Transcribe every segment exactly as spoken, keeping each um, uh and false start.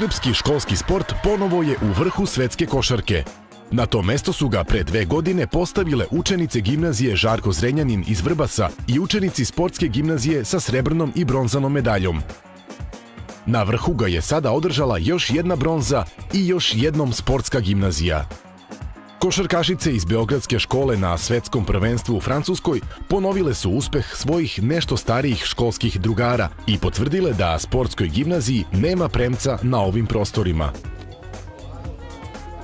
Srpski školski sport ponovo je u vrhu svetske košarke. Na to mesto su ga pre dve godine postavile učenice gimnazije Žarko Zrenjanin iz Vrbasa i učenici Sportske gimnazije sa srebrnom i bronzanom medaljom. Na vrhu ga je sada održala još jedna bronza i još jednom Sportska gimnazija. Košarkašice iz Beogradske škole na svetskom prvenstvu u Francuskoj ponovile su uspeh svojih nešto starijih školskih drugara i potvrdile da Sportskoj gimnaziji nema premca na ovim prostorima.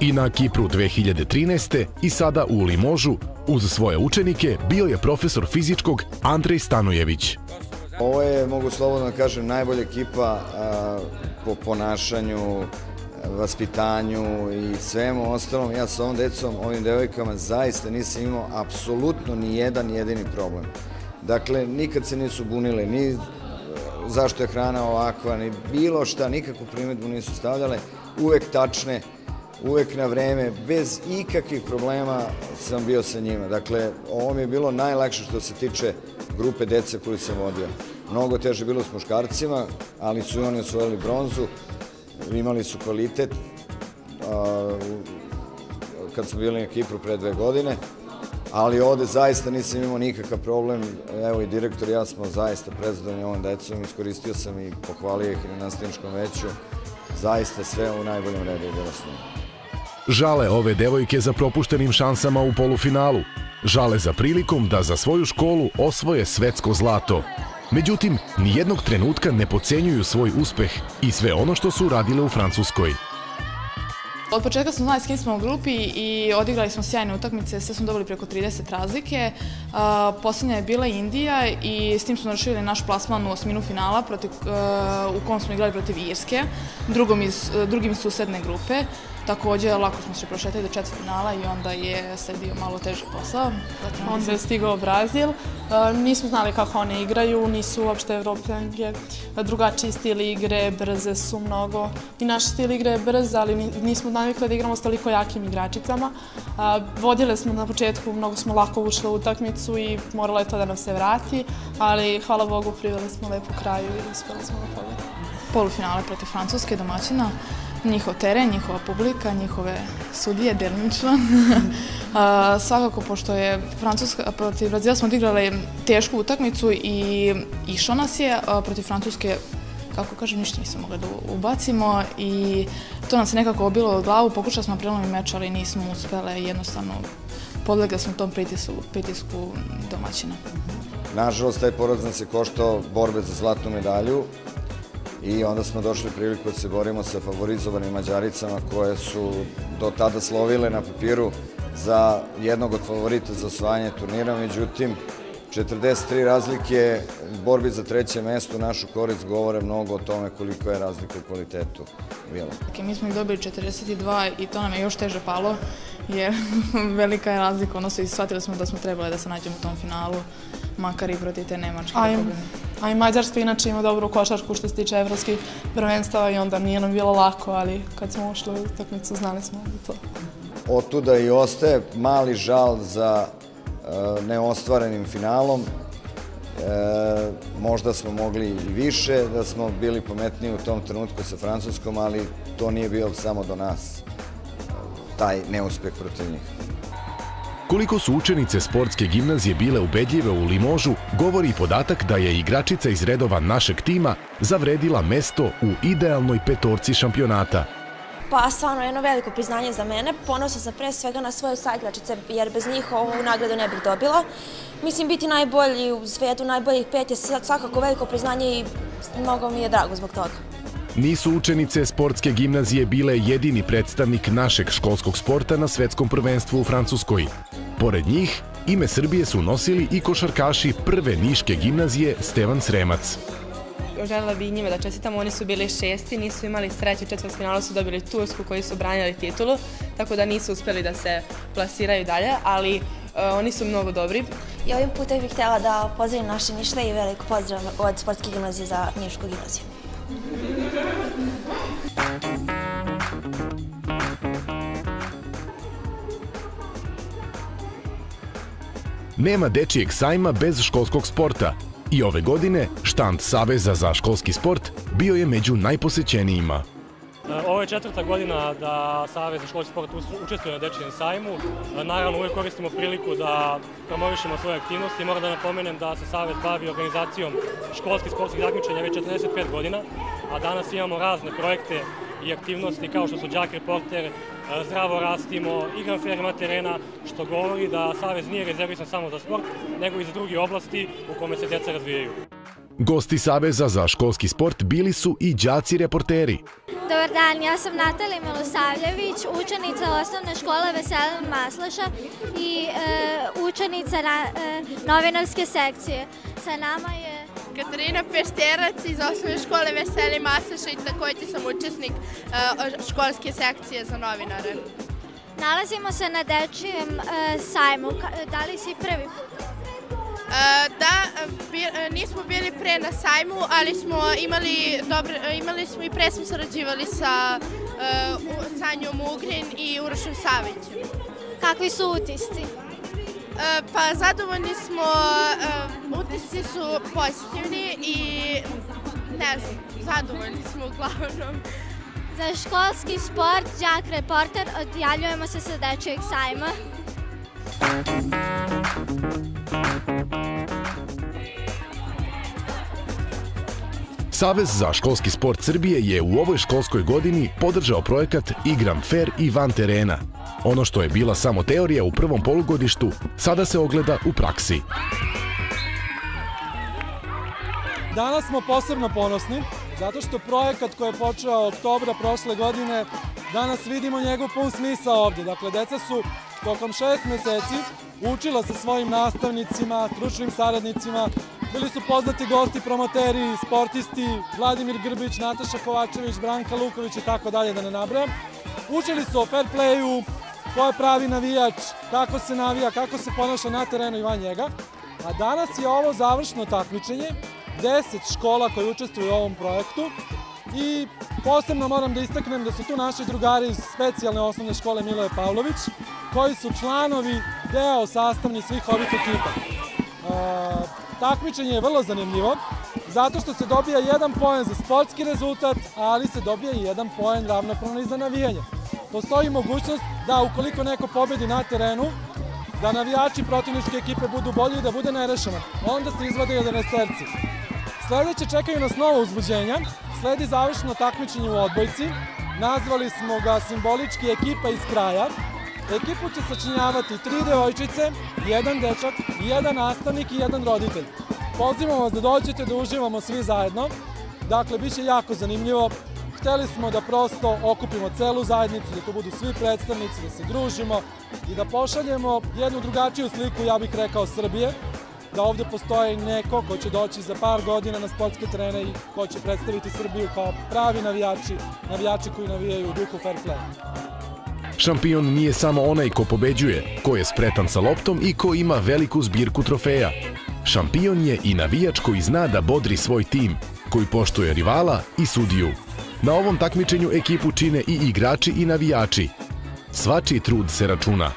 I na Kipru dve hiljade trinaeste. i sada u Limožu uz svoje učenike bio je profesor fizičkog Andrej Stanujević. Ovo je, mogu slobodno da kažem, najbolja ekipa po ponašanju, vaspitanju i svemu ostalom. Ja sa ovom decom, ovim devojkama zaista nisam imao apsolutno ni jedan jedini problem. Dakle, nikad se nisu bunile, ni zašto je hrana ovakva, ni bilo šta, nikakvu primedbu nisu stavljale, uvek tačne, uvek na vreme, bez ikakvih problema sam bio sa njima. Dakle, ovo mi je bilo najlakše što se tiče grupe dece koju sam vodio. Mnogo teže bilo s muškarcima, ali su i oni osvojili bronzu. Imali su kvalitet kad smo bili na Kipru pre dve godine, ali ovde zaista nisam imao nikakav problem. Evo i direktor i ja smo zaista prezadovoljni ovom decom, iskoristio sam i pohvalio ih na nastavničkom veću. Zaista sve u najboljem redu je bilo s njima. Žale ove devojke za propuštenim šansama u polufinalu. Žale za prilikom da za svoju školu osvoje svetsko zlato. Međutim, nijednog trenutka ne podcenjuju svoj uspeh i sve ono što su uradile u Francuskoj. Od početka smo znali s kim smo u grupi i odigrali smo sjajne utakmice, sve smo dobili preko trideset razlike. Poslednja je bila Indija i s tim smo narušili naš plasman u osminu finala u kom smo igrali protiv Irske, drugim iz susedne grupe. Takođe, lako smo se prošetali do četvrt finala i onda je sledio malo teži posao. Onda je stigao Brazil. Nismo znali kako one igraju, nisu uopšte Evropljanke. Drugačiji stil igre, brze su mnogo. I naš stil igre je brz, ali nismo navikle da igramo s toliko jakim igračicama. Vodile smo na početku, mnogo smo lako ušle u utakmicu i moralo je to da nam se vrati. Ali, hvala Bogu, priveli smo lepo kraju i uspeli smo na pobedu. Polufinale protiv Francuske, domaćina. Njihov teren, njihova publika, njihove sudije, delnično. Svakako, pošto je Francuska, protiv Brazila smo odigrali tešku utakmicu i išlo nas je, protiv Francuske, kako kažem, ništa nismo mogli da ubacimo i to nam se nekako obilo od glavu. Pokušali smo na prelomi meč, ali nismo uspele, jednostavno podlegli smo tom pritisku domaćina. Nažalost, taj poraz nas je koštao borbe za zlatnu medalju. I onda smo došli priliku da se borimo sa favorizovanim Mađaricama koje su do tada slovile na papiru za jednog od favorita za osvajanje turnira. Međutim, četrdeset tri razlike u borbi za treće mesto u našu korist govore mnogo o tome koliko je razlika u kvalitetu bila. Mi smo ih dobili četrdeset dva i to nam je još teže palo jer velika je razlika. Ono se shvatili smo da smo trebali da se nađemo u tom finalu, makar i protiv te Nemačke. A i Mađarska inače ima dobru košarku što se tiče evropskih prvenstava i onda nije nam bilo lako, ali kad smo ušli u utakmicu znali smo da to. Otuda i ostaje mali žal za neostvarenim finalom. Možda smo mogli i više, da smo bili pametniji u tom trenutku sa Francuskom, ali to nije bio samo do nas, taj neuspeh protiv njih. Koliko su učenice Sportske gimnazije bile ubedljive u Limožu, govori i podatak da je igračica iz redova našeg tima zavredila mesto u idealnoj petorci šampionata. Pa, stvarno, jedno veliko priznanje za mene. Ponosna sam pre svega na svoje saigračice, jer bez njih ovu nagradu ne bih dobila. Mislim, biti najbolji u svetu, najboljih pet je svakako veliko priznanje i mnogo mi je drago zbog toga. Nisu učenice Sportske gimnazije bile jedini predstavnik našeg školskog sporta na svetskom prvenstvu u Francuskoj. Pored njih, ime Srbije su nosili i košarkaši prve niške gimnazije Stevan Sremac. sam željela bi njima da čestitam, oni su bili šesti, nisu imali sreće, u četvrtfinalu su dobili Tursku koji su branili titulu, tako da nisu uspeli da se plasiraju dalje, ali oni su mnogo dobri. I ovim putem bih htjela da pozdravim naše Nišle i velik pozdrav od Sportske gimnazije za Nišku gimnaziju. Nema dečijeg sajma bez školskog sporta i ove godine štand Saveza za školski sport bio je među najposećenijima. Ovo je četvrta godina da Savez za školski sport učestvuje na dečijem sajmu. Naravno, uvijek koristimo priliku da promovišemo svoje aktivnosti. Moram da napomenem da se Savez bavi organizacijom školskih sportskih takmičenja već četrdeset pet godina, a danas imamo razne projekte i aktivnosti kao što su Đak Reporter, Zdravo rastimo, igram ferma terena, što govori da Savez nije rezervisan samo za sport, nego i za druge oblasti u kome se djeca razvijaju. Gosti Saveza za školski sport bili su i đaci reporteri. Dobar dan, ja sam Natalia Milosavljević, učenica osnovne škole Veselina Masleše i učenica novinarske sekcije. Sa nama je Katarina Pešterac iz osnovne škole Veselina Masleše i također sam učesnik školske sekcije za novinare. Nalazimo se na dečijem sajmu, da li si prvi put? Da, nismo bili pre na sajmu, ali smo imali smo i pre smo sarađivali sa Sanjom Ugrin i Urošim Savićem. Kakvi su utisci? Pa zadovoljni smo, utisci su pozitivni i ne znam, zadovoljni smo uglavnom. Za školski sport Đak Reporter odjavljujemo se sa dečijeg sajma. Savez za školski sport Srbije je u ovoj školskoj godini podržao projekat Igram fer i van terena. Ono što je bila samo teorija u prvom polugodištu, sada se ogleda u praksi. Danas smo posebno ponosni, zato što projekat koji je počeo oktobra prošle godine, danas vidimo njegov pun smisao ovdje. Dakle, deca su tokom šest meseci učila sa svojim nastavnicima, stručnim saradnicima. Bili su poznati gosti, promoteri, sportisti, Vladimir Grbić, Nataša Kovačević, Branka Luković i tako dalje, da ne nabrajam. Učili su o fair playu, ko je pravi navijač, kako se navija, kako se ponaša na terenu i van njega. A danas je ovo završno takmičenje, deset škola koje učestvuju u ovom projektu. I posebno moram da istaknem da su tu naši drugari iz specijalne osnovne škole Miloje Pavlović, koji su članovi, deo sastavni svih ovih ekipa. Takmičenje je vrlo zanimljivo, zato što se dobija jedan poen za sportski rezultat, ali se dobija i jedan poen ravnopravno i za navijanje. Postoji mogućnost da ukoliko neko pobedi na terenu, da navijači protivničke ekipe budu bolji i da bude nerešeno. Onda se izvode jedanaesterci. Sledeće čekaju nas nova uzbuđenja, sledi završeno takmičenje u odbojci, nazvali smo ga simbolički ekipa iz kraja. Ekipu će sačinjavati tri devojčice, jedan dečak, jedan nastavnik i jedan roditelj. Pozivamo vas da dođete, da uživamo svi zajedno. Dakle, bit će jako zanimljivo. Hteli smo da prosto okupimo celu zajednicu, da tu budu svi predstavnici, da se družimo i da pošaljemo jednu drugačiju sliku, ja bih rekao, Srbije. Da ovde postoji neko ko će doći za par godina na sportske terene i ko će predstaviti Srbiju kao pravi navijači, navijači koji navijaju u duhu fair playa. Šampion nije samo onaj ko pobeđuje, ko je spretan sa loptom i ko ima veliku zbirku trofeja. Šampion je i navijač koji zna da bodri svoj tim, koji poštuje rivala i sudiju. Na ovom takmičenju ekipu čine i igrači i navijači. Svačiji trud se računa.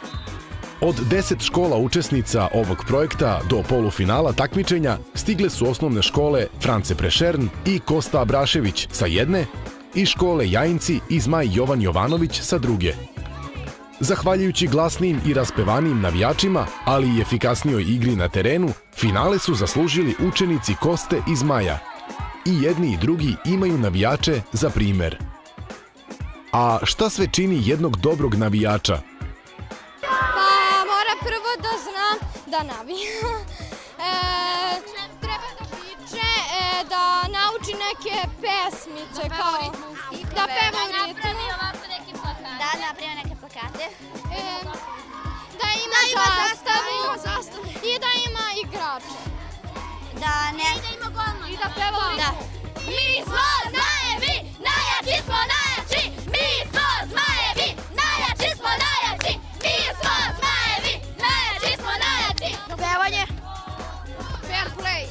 Od deset škola učesnica ovog projekta do polufinala takmičenja stigle su osnovne škole France Prešern i Kosta Abrašević sa jedne i škole Jajinci i Zmaj Jovan Jovanović sa druge. Zahvaljujući glasnijim i raspevanijim navijačima, ali i efikasnijoj igri na terenu, finale su zaslužili učenici Koste i Zmaja. I jedni i drugi imaju navijače za primer. A šta sve čini jednog dobrog navijača? Pa mora prvo da zna da navija. E, treba da viče, e, da nauči neke pesmice, da peva u ritmu, da, peva u ritmu. Da napravi ovako neke plakate. Da napravi neke plakate. E, da ima zastavu i da ima igrače. Da ne... I da ima golmana. I da peva u ritmu. Mi smo zmajevi, najjači smo najjači. Mi smo zmajevi, najjači smo najjači. Mi smo zmajevi, najjači smo najjači. Pevanje. Fair play.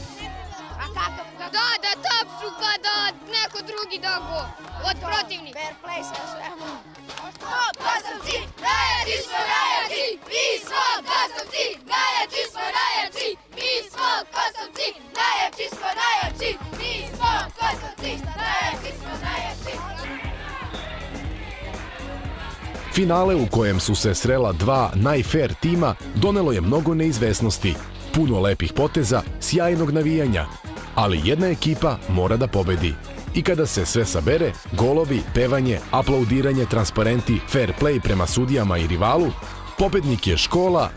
A kako? Da, da tapšu kada neko drugi da go od protivnika. Fair play sa svemu. Glasovci, najjači smo najjači. Mi smo glasovci, najjači smo najjači. Mi smo glasovci, najjači smo najjači. Mi smo glasovci, najjači smo najjači. Finale u kojem su se srela dva najfair tima donelo je mnogo neizvesnosti, puno lepih poteza, sjajnog navijanja. Ali jedna ekipa mora da pobedi. I kada se sve sabere, golovi, pevanje, aplaudiranje, transparenti, fair play prema sudijama i rivalu, pobednik je škola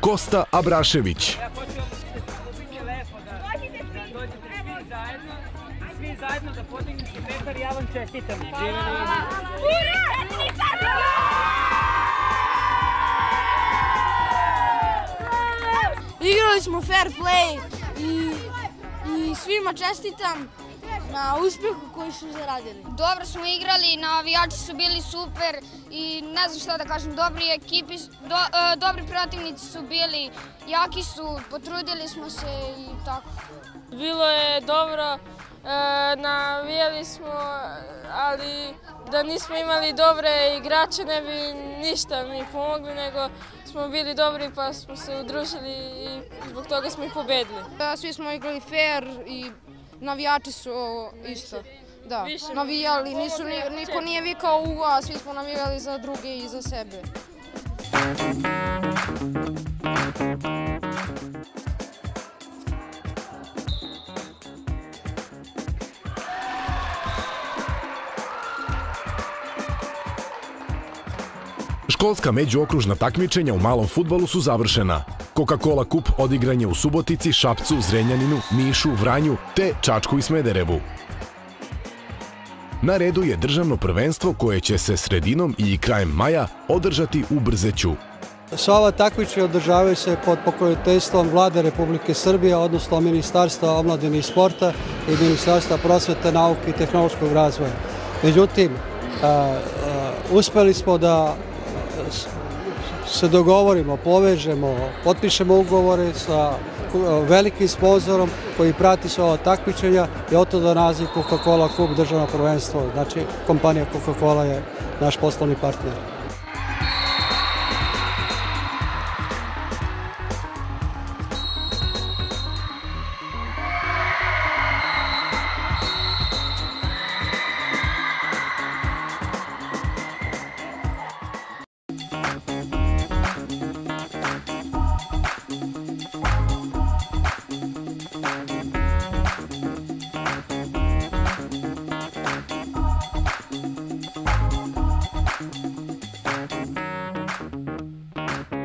Kosta Abrašević. Igrali smo fair play i svima čestitam na uspehu koji su zaradili. Dobro smo igrali, navijači su bili super i ne znam šta da kažem, dobri protivnici su bili, jaki su, potrudili smo se i tako. Bilo je dobro, navijali smo, ali da nismo imali dobre igrače ne bi ništa mi pomogli, nego smo bili dobri pa smo se udružili i zbog toga smo i pobedili. Svi smo igrali fair i navijači su isto navijali, niko nije vikao u, a svi smo navijali za druge i za sebe. Školska međuokružna takmičenja u malom fudbalu su završena. Coca-Cola Kup odigran je u Subotici, Šapcu, Zrenjaninu, Nišu, Vranju te Čačku i Smederevu. Na redu je državno prvenstvo koje će se sredinom i krajem maja održati u Brzeću. Sva ova takmičenja održavaju se pod pokroviteljstvom Vlade Republike Srbije, odnosno Ministarstva omladine i sporta i Ministarstva prosvete, nauke i tehnološkog razvoja. Međutim, uspeli smo da se dogovorimo, povežemo, potpišemo ugovore sa velikim sponzorom koji prati sva ova takmičenja i od toga naziv Coca-Cola Kup državno prvenstvo. Znači, kompanija Coca-Cola je naš poslovni partner.